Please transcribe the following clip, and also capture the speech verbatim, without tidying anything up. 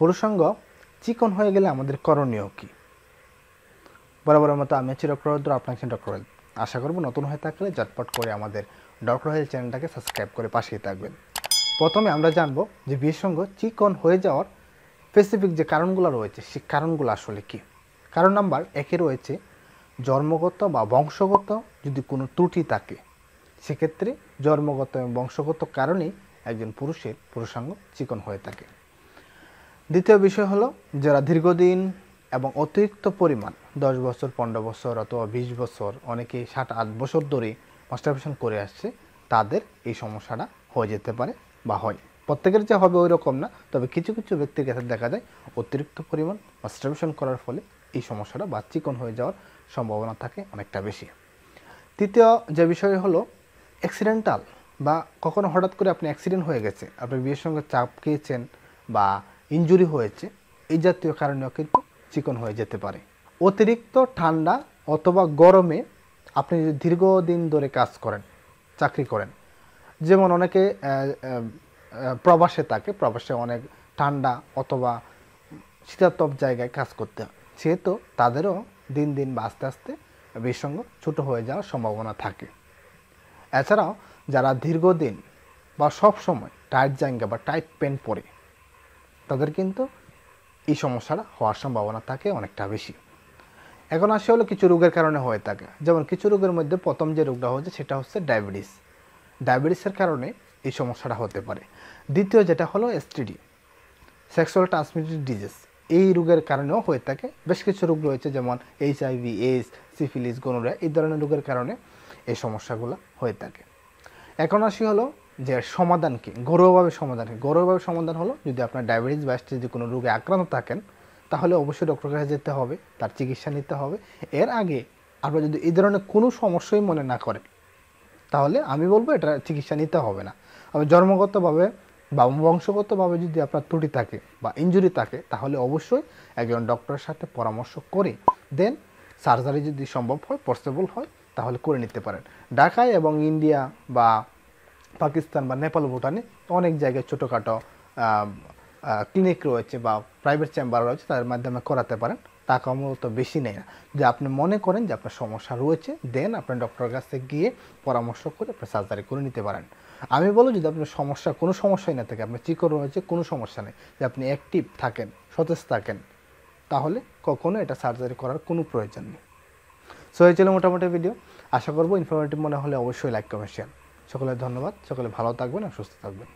প্রসঙ্গ চিকন হয়ে গেলে আমাদের করণীয় কি বরাবরের মতো আমি চিরপ্রদ আপনাকে ডক্টর হেলথ আশা করব নতুন হয়ে থাকলে ঝটপট করে আমাদের ডক্টর হেলথ চ্যানেলটাকে সাবস্ক্রাইব করে পাশেই থাকবেন প্রথমে আমরা জানব যে বিসঙ্গ চিকন হয়ে যাওয়ার স্পেসিফিক যে কারণগুলো রয়েছে সেই কারণগুলো আসলে কি কারণ নাম্বার এক এ রয়েছে জন্মগত বা বংশগত যদি কোনো ত্রুটি থাকে সেই ক্ষেত্রে জন্মগত এবং বংশগত কারণে একজন পুরুষের পুরুষাঙ্গ চিকন হয়ে থাকে দ্বিতীয় বিষয় হলো যারা দীর্ঘদিন এবং অতিরিক্ত পরিমাণ দশ বছর পনেরো বছর অথবা বিশ বছর অনেকে সাত আট বছর ধরে মাস্টারবেশন করে আসছে তাদের এই সমস্যাটা হয়ে যেতে পারে বা হয় প্রত্যেকের যে হবে ওই রকম না তবে কিছু কিছু ব্যক্তির ক্ষেত্রে দেখা যায় অতিরিক্ত পরিমাণ মাস্টারবেশন করার ফলে এই সমস্যাটা বা চিকন হয়ে যাওয়ার সম্ভাবনা থাকে অনেকটা বেশি তৃতীয় যে বিষয় হলো অ্যাক্সিডেন্টাল বা কখনো হঠাৎ করে আপনি অ্যাক্সিডেন্ট হয়ে গেছে আপনি বিয়ের সঙ্গে চাপ খেয়েছেন বা ইনজুরি হয়েছে এই জাতীয় কারণেও কিন্তু চিকন হয়ে যেতে পারে অতিরিক্ত ঠান্ডা অথবা গরমে আপনি যদি দীর্ঘদিন ধরে কাজ করেন চাকরি করেন যেমন অনেকে প্রবাসে থাকে প্রবাসে অনেক ঠান্ডা অথবা শীতাতপ জায়গায় কাজ করতে হয় সেহেতু তাদেরও দিন দিন বা আস্তে আস্তে বিসঙ্গ ছোটো হয়ে যাওয়ার সম্ভাবনা থাকে এছাড়াও যারা দীর্ঘদিন বা সবসময় টাইট জাঙ্গা বা টাইট প্যান্ট পরে তাদের কিন্তু এই সমস্যাটা হওয়ার সম্ভাবনা থাকে অনেকটা বেশি এখন আসে হলো কিছু রোগের কারণে হয়ে থাকে যেমন কিছু রোগের মধ্যে প্রথম যে রোগটা হচ্ছে সেটা হচ্ছে ডায়াবেটিস ডায়াবেটিসের কারণে এই সমস্যাটা হতে পারে দ্বিতীয় যেটা হলো এসটিডি সেক্সুয়াল ট্রান্সমিটেড ডিজিজ এই রোগের কারণেও হয়ে থাকে বেশ কিছু রোগ রয়েছে যেমন এইচআইভি এইডস সিফিলিস গনোরিয়া এই ধরনের রোগের কারণে এই সমস্যাগুলো হয়ে থাকে এখন আসি হলো যে সমাধান কি ঘরোয়াভাবে সমাধান ঘরোয়াভাবে সমাধান হলো যদি আপনার ডায়াবেটিস বা যদি কোনো রোগে আক্রান্ত থাকেন তাহলে অবশ্যই ডক্টরের কাছে যেতে হবে তার চিকিৎসা নিতে হবে এর আগে আপনার যদি এই ধরনের কোনো সমস্যাই মনে না করেন তাহলে আমি বলবো এটা চিকিৎসা নিতে হবে না আমি জন্মগতভাবে বা বংশগতভাবে যদি আপনার ত্রুটি থাকে বা ইনজুরি থাকে তাহলে অবশ্যই একজন ডক্টরের সাথে পরামর্শ করে দেন সার্জারি যদি সম্ভব হয় পসিবল হয় তাহলে করে নিতে পারেন ঢাকায় এবং ইন্ডিয়া বা পাকিস্তান বা নেপাল ভুটানে অনেক জায়গায় ছোটোখাটো ক্লিনিক রয়েছে বা প্রাইভেট চেম্বার রয়েছে তাদের মাধ্যমে করাতে পারেন টাকা মূলত বেশি নেয় না যে আপনি মনে করেন যে আপনার সমস্যা রয়েছে দেন আপনার ডক্টরের কাছে গিয়ে পরামর্শ করে আপনি সার্জারি করে নিতে পারেন আমি বলো যদি আপনার সমস্যা কোনো সমস্যাই না থাকে আপনার চিকন রয়েছে কোনো সমস্যা নেই যে আপনি অ্যাক্টিভ থাকেন সতেজ থাকেন তাহলে কখনো এটা সার্জারি করার কোনো প্রয়োজন নেই সো এই ছিল মোটামুটি ভিডিও আশা করবো ইনফরমেটিভ মনে হলে অবশ্যই লাইক কমেন্ট শেয়ার সকলের ধন্যবাদ সকলে ভালো থাকবেন আর সুস্থ থাকবেন